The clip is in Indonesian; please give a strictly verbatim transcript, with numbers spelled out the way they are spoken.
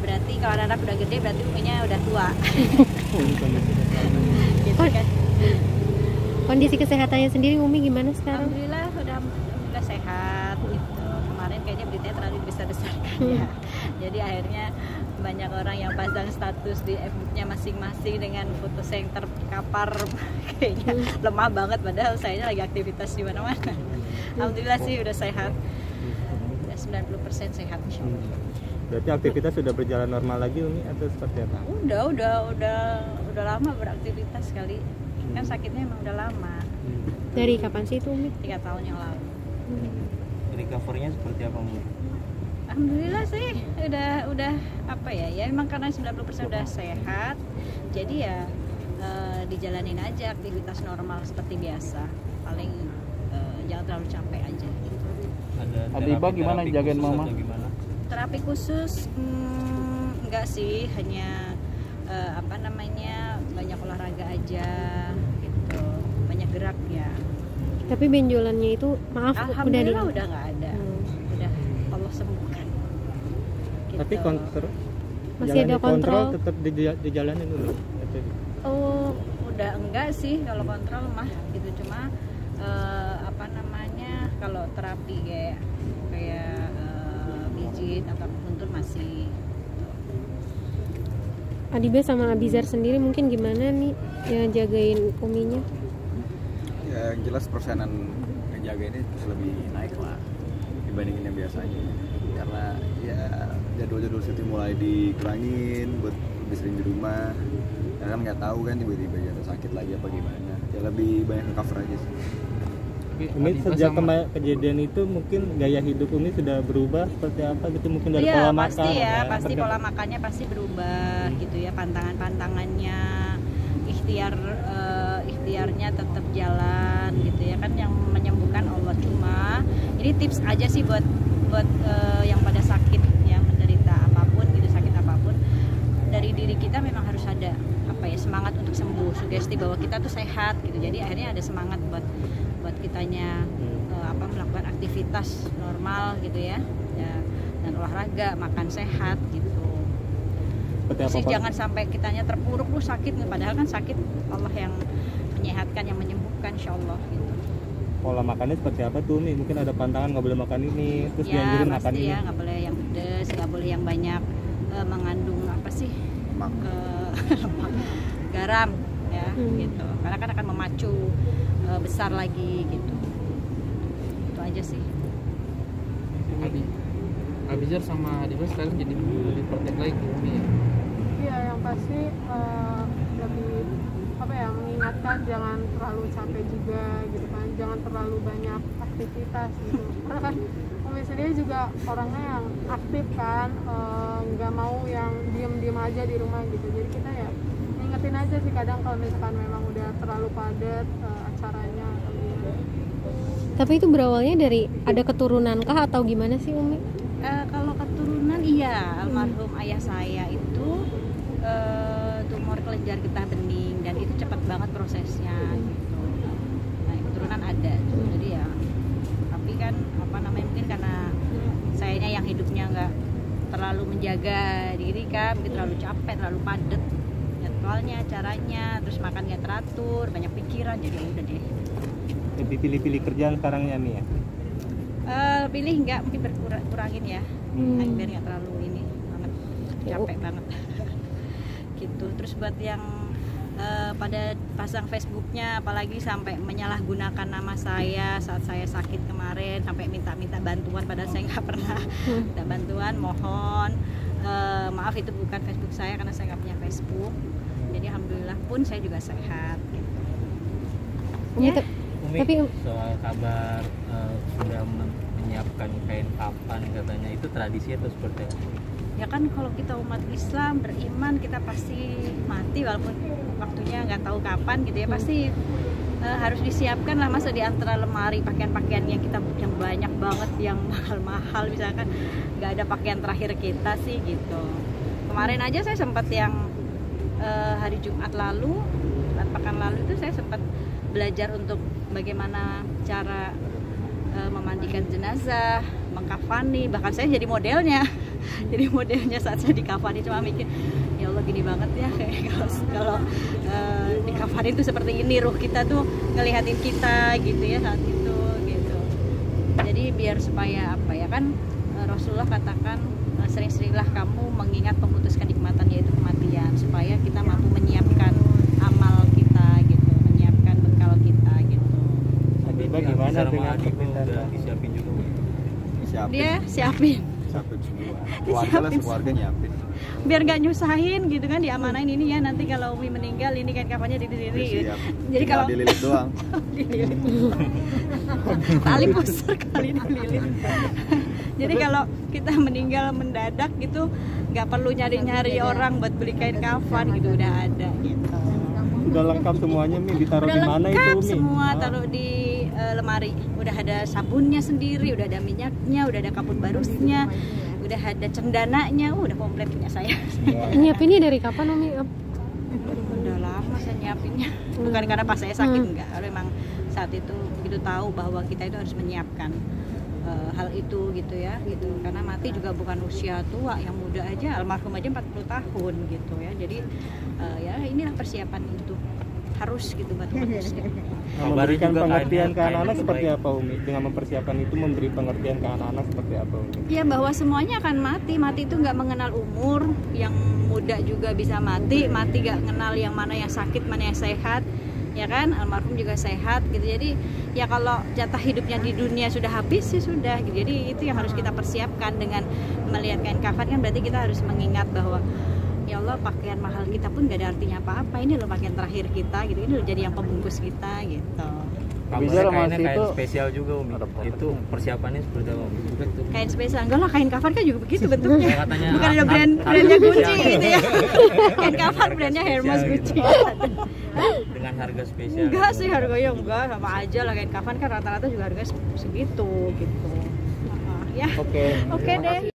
berarti kalau anak-anak udah gede berarti umurnya udah tua. Gitu kan. Kondisi kesehatannya sendiri Umi gimana sekarang? Alhamdulillah udah, udah sehat gitu. Kemarin kayaknya beritanya terlalu besar-besarkan ya. Jadi akhirnya banyak orang yang pasang status di Facebooknya masing-masing dengan foto saya yang terkapar kayaknya lemah banget, padahal saya lagi aktivitas di mana-mana. Alhamdulillah sih udah sehat, udah sembilan puluh persen sehat. Berarti aktivitas sudah berjalan normal lagi Umi atau seperti apa? Udah, udah, udah, udah lama beraktivitas kali. Kan sakitnya emang udah lama. Dari kapan sih itu Umi? Tiga tahun yang lalu. Recovernya seperti apa Umi? Alhamdulillah sih udah udah apa ya, ya emang karena sembilan puluh persen udah sehat, jadi ya e, dijalanin aja aktivitas normal seperti biasa, paling e, jangan terlalu capek aja gitu. Adiba gimana jagain mama? Terapi khusus hmm, enggak sih, hanya e, apa namanya banyak olahraga aja gitu, banyak gerak ya. Tapi benjolannya itu maaf udah di... udah nggak ada. Sembuhkan. Gitu. Tapi kontrol masih ada kontrol, kontrol tetap dijalanin dulu. Oh, udah enggak sih kalau kontrol mah gitu, cuma eh, apa namanya kalau terapi kayak kayak eh, bijit atau puntur masih. Adiba sama Abidzar sendiri mungkin gimana nih yang jagain Uminya? Ya jelas persenan yang jaga ini terus lebih naik lah dibandingin yang biasanya, karena ya jadwal-jadwal syuting mulai dikurangin buat lebih sering di rumah, karena kan nggak tahu kan tiba-tiba jatuh sakit lagi apa gimana, ya lebih banyak ke cover aja sih. Umi sejak kejadian itu mungkin gaya hidup Umi sudah berubah seperti apa gitu, mungkin dari ya, pola makan pasti ya, ya pasti pola makannya pasti berubah gitu ya, pantangan-pantangannya, ikhtiar uh, ikhtiarnya tetap jalan gitu ya kan, yang menyembuhkan Allah. Cuma ini tips aja sih buat buat uh, yang pada sakit ya, menderita apapun gitu, sakit apapun, dari diri kita memang harus ada apa ya semangat untuk sembuh, sugesti bahwa kita tuh sehat gitu. Jadi akhirnya ada semangat buat buat kitanya uh, apa melakukan aktivitas normal gitu ya, ya dan olahraga, makan sehat gitu. Sih jangan sampai kitanya terpuruk, lu sakit nih, padahal kan sakit Allah yang menyehatkan, yang menyembuhkan insya Allah gitu. Pola makannya seperti apa tuh Umi? Mungkin ada pantangan, nggak boleh makan ini, terus ya, dianjurin makan ya, ini. Ya nggak boleh yang pedes, nggak boleh yang banyak e, mengandung apa sih e, garam ya hmm. gitu. Karena kan akan memacu e, besar lagi gitu. Itu aja sih. Abi, Abidzar sama Adiba sekarang jadi lebih praktek lagi Umi ya. Iya yang pasti uh, lebih apa ya, mengingatkan jangan terlalu capek juga gitu kan, jangan terlalu banyak aktivitas gitu, karena kan Umi sendiri juga orangnya yang aktif kan, nggak uh, mau yang diem-diem aja di rumah gitu, jadi kita ya ingetin aja sih kadang kalau misalkan memang udah terlalu padat uh, acaranya gitu. Tapi itu berawalnya dari ada keturunankah atau gimana sih Umi? Uh, kalau keturunan iya, almarhum hmm. ayah saya itu Uh, tumor kelenjar getah bening dan itu cepat banget prosesnya gitu. Nah, keturunan ada tuh, jadi ya, tapi kan apa namanya mungkin karena sayanya yang hidupnya nggak terlalu menjaga diri kan, mungkin terlalu capek, terlalu padat jadwalnya, caranya, terus makan nggak teratur, banyak pikiran, jadi udah deh. Lebih pilih-pilih kerjaan sekarang ya Mia? Uh, pilih nggak, mungkin berkurangin ya, hmm. biar nggak terlalu ini banget, capek oh. banget. Gitu. Terus buat yang uh, pada pasang Facebooknya apalagi sampai menyalahgunakan nama saya saat saya sakit kemarin, sampai minta-minta bantuan padahal saya nggak pernah minta bantuan, mohon uh, maaf itu bukan Facebook saya karena saya nggak punya Facebook. Jadi alhamdulillah pun saya juga sehat gitu. Umi, ya? Umi, tapi soal kabar uh, sudah menyiapkan kain papan katanya, itu tradisi atau seperti apa? Ya kan kalau kita umat Islam beriman, kita pasti mati walaupun waktunya nggak tahu kapan gitu ya, pasti e, harus disiapkan lah, masa di antara lemari pakaian-pakaian yang kita yang banyak banget yang mahal-mahal misalkan nggak ada pakaian terakhir kita sih gitu. Kemarin aja saya sempat yang e, hari Jumat lalu, Jumat pekan lalu itu saya sempat belajar untuk bagaimana cara e, memandikan jenazah, mengkafani, bahkan saya jadi modelnya. Jadi modelnya saat saya di kafani cuma mikir, ya Allah gini banget ya, kayak kalau, kalau uh, di kafani itu seperti ini, ruh kita tuh ngelihatin kita gitu ya saat itu gitu. Jadi biar supaya apa ya kan, Rasulullah katakan sering-seringlah kamu mengingat pemutus kenikmatan yaitu kematian, supaya kita mampu menyiapkan amal kita gitu, menyiapkan bekal kita gitu. Adiba gimana dengan perpindahan? Disiapin juga. Disiapin. Dia siapin. Siapin semua. Keluarga keluarga nyiapin. Biar nggak nyusahin gitu kan, diamanain ini ya nanti kalau Umi meninggal ini kain kafannya di sini. Gitu. Jadi kalau dililit doang. Dililit. Tali pusar kali dililit. Jadi kalau kita meninggal mendadak gitu, nggak perlu nyari-nyari orang buat beli kain kafan gitu, udah ada gitu. Udah lengkap semuanya, Mi, ditaruh di mana itu, Mi? Udah lengkap semua, taruh di uh, lemari. Udah ada sabunnya sendiri, udah ada minyaknya, udah ada kapur barusnya, udah ada cendananya, uh, udah komplit punya saya. Nyiapinnya dari kapan, Umi? Udah lama saya nyiapinnya. Bukan karena pas saya sakit, enggak. Memang saat itu begitu tahu bahwa kita itu harus menyiapkan hal itu gitu ya gitu, karena mati juga bukan usia tua, yang muda aja almarhum aja empat puluh tahun gitu ya. Jadi uh, ya inilah persiapan itu harus gitu buat manusia. Memberikan pengertian ke anak-anak seperti apa, Umi? Dengan mempersiapkan itu memberi pengertian ke anak-anak seperti apa, Umi? Ya bahwa semuanya akan mati, mati itu nggak mengenal umur, yang muda juga bisa mati, mati nggak kenal yang mana yang sakit mana yang sehat. Ya kan, almarhum juga sehat gitu. Jadi ya kalau jatah hidupnya di dunia sudah habis sih sudah gitu. Jadi itu yang harus kita persiapkan dengan melihat kain kafan kan, berarti kita harus mengingat bahwa ya Allah pakaian mahal kita pun gak ada artinya apa-apa. Ini loh pakaian terakhir kita gitu. Ini loh jadi yang pembungkus kita gitu. Kainnya kain itu spesial juga, Umi. Itu persiapannya seperti apa, Umi? Kain spesial, enggak lah, kain kafan kan juga begitu bentuknya. Katanya, bukan ada brand brandnya Gucci gitu ya. Kain kafan brandnya Hermes Gucci. Dengan harga spesial. Enggak sih harganya, enggak sama aja lah, kain kafan kan rata-rata juga harganya segitu gitu. Ya. Oke. Oke deh.